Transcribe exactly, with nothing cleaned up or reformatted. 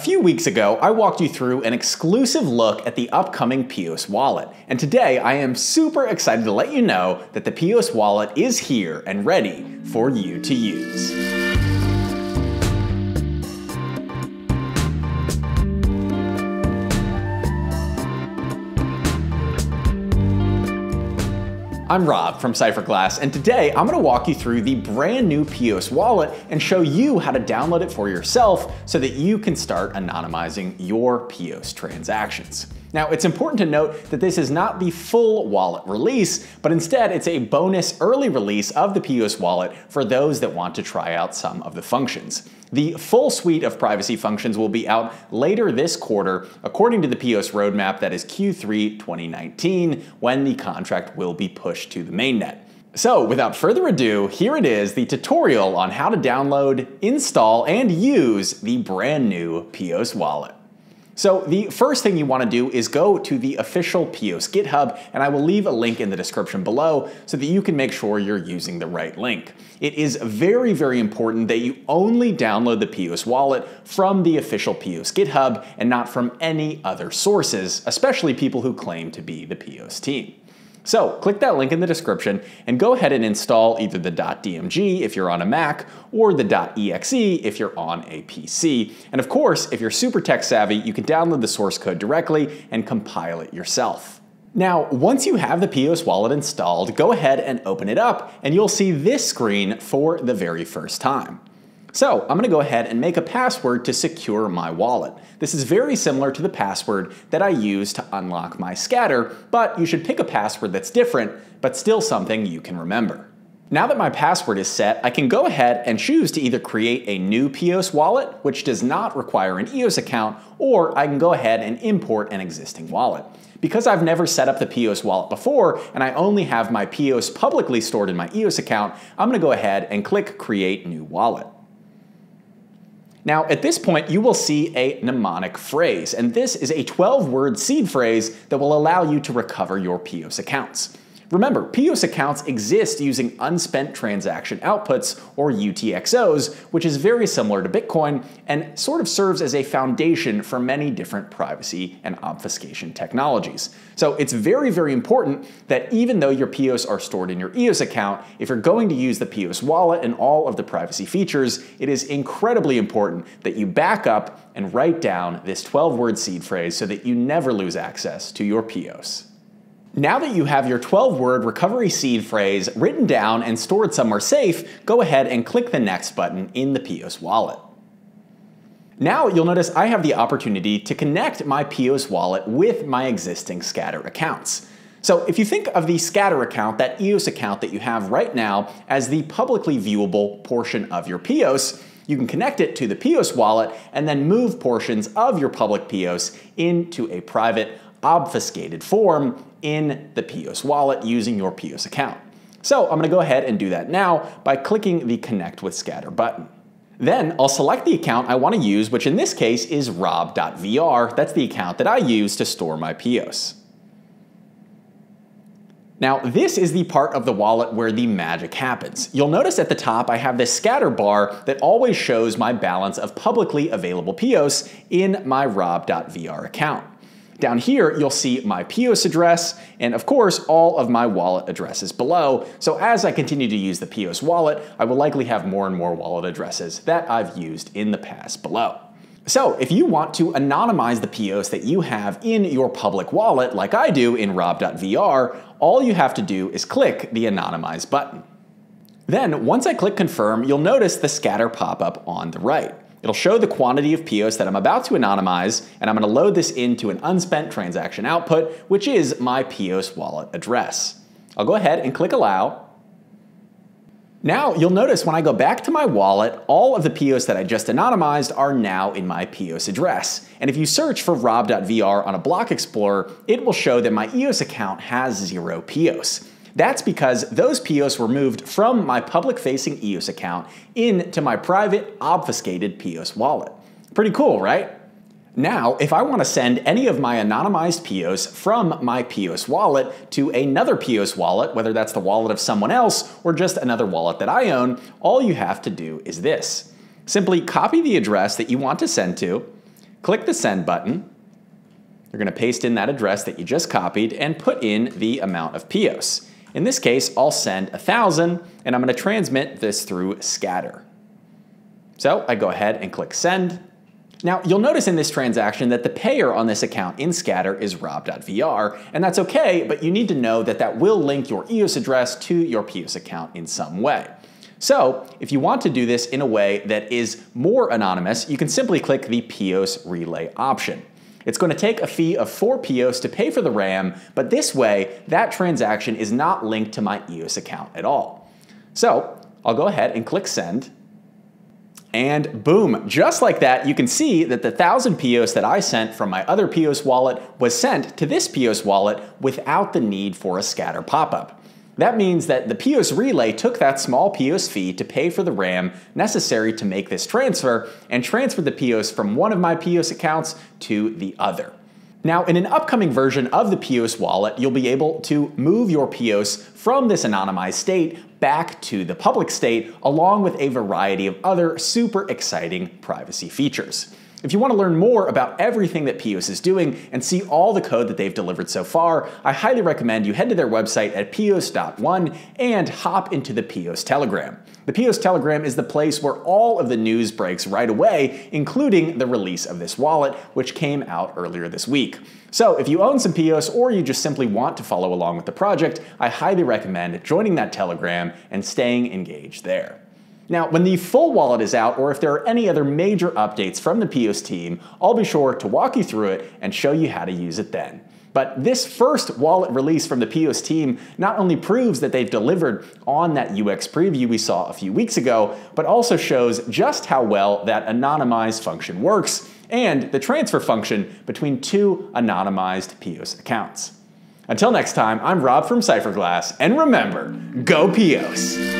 few weeks ago, I walked you through an exclusive look at the upcoming pEOS wallet, and today I am super excited to let you know that the pEOS wallet is here and ready for you to use. I'm Rob from Cypherglass, and today I'm gonna walk you through the brand new pEOS wallet and show you how to download it for yourself so that you can start anonymizing your pEOS transactions. Now, it's important to note that this is not the full wallet release, but instead it's a bonus early release of the pEOS wallet for those that want to try out some of the functions. The full suite of privacy functions will be out later this quarter, according to the pEOS roadmap that is Q three twenty nineteen, when the contract will be pushed to the mainnet. So without further ado, here it is, the tutorial on how to download, install, and use the brand new pEOS wallet. So the first thing you want to do is go to the official pEOS GitHub, and I will leave a link in the description below so that you can make sure you're using the right link. It is very, very important that you only download the pEOS wallet from the official pEOS GitHub and not from any other sources, especially people who claim to be the pEOS team. So click that link in the description and go ahead and install either the .dmg if you're on a Mac or the .exe if you're on a P C. And of course, if you're super tech savvy, you can download the source code directly and compile it yourself. Now, once you have the pEOS wallet installed, go ahead and open it up and you'll see this screen for the very first time. So I'm gonna go ahead and make a password to secure my wallet. This is very similar to the password that I use to unlock my Scatter, but you should pick a password that's different, but still something you can remember. Now that my password is set, I can go ahead and choose to either create a new pEOS wallet, which does not require an E O S account, or I can go ahead and import an existing wallet. Because I've never set up the pEOS wallet before, and I only have my pEOS publicly stored in my E O S account, I'm gonna go ahead and click Create New Wallet. Now, at this point, you will see a mnemonic phrase, and this is a twelve word seed phrase that will allow you to recover your pEOS accounts. Remember, pEOS accounts exist using unspent transaction outputs, or U T X Os, which is very similar to Bitcoin and sort of serves as a foundation for many different privacy and obfuscation technologies. So it's very, very important that even though your pEOS are stored in your E O S account, if you're going to use the pEOS wallet and all of the privacy features, it is incredibly important that you back up and write down this twelve word seed phrase so that you never lose access to your pEOS. Now that you have your twelve word recovery seed phrase written down and stored somewhere safe, go ahead and click the next button in the pEOS wallet. Now you'll notice I have the opportunity to connect my pEOS wallet with my existing Scatter accounts. So if you think of the Scatter account, that E O S account that you have right now, as the publicly viewable portion of your pEOS, you can connect it to the pEOS wallet and then move portions of your public pEOS into a private obfuscated form in the pEOS wallet using your pEOS account. So I'm gonna go ahead and do that now by clicking the Connect with Scatter button. Then I'll select the account I wanna use, which in this case is rob dot V R. That's the account that I use to store my pEOS. Now, this is the part of the wallet where the magic happens. You'll notice at the top I have this scatter bar that always shows my balance of publicly available pEOS in my rob dot V R account. Down here, you'll see my pEOS address and of course, all of my wallet addresses below. So as I continue to use the pEOS wallet, I will likely have more and more wallet addresses that I've used in the past below. So if you want to anonymize the pEOS that you have in your public wallet, like I do in rob dot V R, all you have to do is click the anonymize button. Then once I click confirm, you'll notice the scatter pop-up on the right. It'll show the quantity of pEOS that I'm about to anonymize, and I'm gonna load this into an unspent transaction output, which is my pEOS wallet address. I'll go ahead and click allow. Now you'll notice when I go back to my wallet, all of the pEOS that I just anonymized are now in my pEOS address. And if you search for rob dot V R on a block explorer, it will show that my E O S account has zero pEOS. That's because those pEOS were moved from my public-facing E O S account into my private, obfuscated pEOS wallet. Pretty cool, right? Now, if I want to send any of my anonymized pEOS from my pEOS wallet to another pEOS wallet, whether that's the wallet of someone else or just another wallet that I own, all you have to do is this. Simply copy the address that you want to send to, Click the send button. You're going to paste in that address that you just copied and put in the amount of pEOS. In this case, I'll send one thousand, and I'm going to transmit this through Scatter. So I go ahead and click send. Now, you'll notice in this transaction that the payer on this account in Scatter is rob dot v r, and that's okay, but you need to know that that will link your E O S address to your pEOS account in some way. So if you want to do this in a way that is more anonymous, you can simply click the pEOS relay option. It's going to take a fee of four pEOS to pay for the RAM, but this way, that transaction is not linked to my E O S account at all. So I'll go ahead and click send. And boom, just like that, you can see that the one thousand pEOS that I sent from my other pEOS wallet was sent to this pEOS wallet without the need for a Scatter pop-up. That means that the pEOS relay took that small pEOS fee to pay for the RAM necessary to make this transfer and transferred the pEOS from one of my pEOS accounts to the other. Now, in an upcoming version of the pEOS wallet, you'll be able to move your pEOS from this anonymized state back to the public state, along with a variety of other super exciting privacy features. If you want to learn more about everything that pEOS is doing and see all the code that they've delivered so far, I highly recommend you head to their website at pEOS dot one and hop into the pEOS Telegram. The pEOS Telegram is the place where all of the news breaks right away, including the release of this wallet, which came out earlier this week. So if you own some pEOS or you just simply want to follow along with the project, I highly recommend joining that Telegram and staying engaged there. Now, when the full wallet is out, or if there are any other major updates from the pEOS team, I'll be sure to walk you through it and show you how to use it then. But this first wallet release from the pEOS team not only proves that they've delivered on that U X preview we saw a few weeks ago, but also shows just how well that anonymized function works and the transfer function between two anonymized pEOS accounts. Until next time, I'm Rob from Cypherglass, and remember, go pEOS!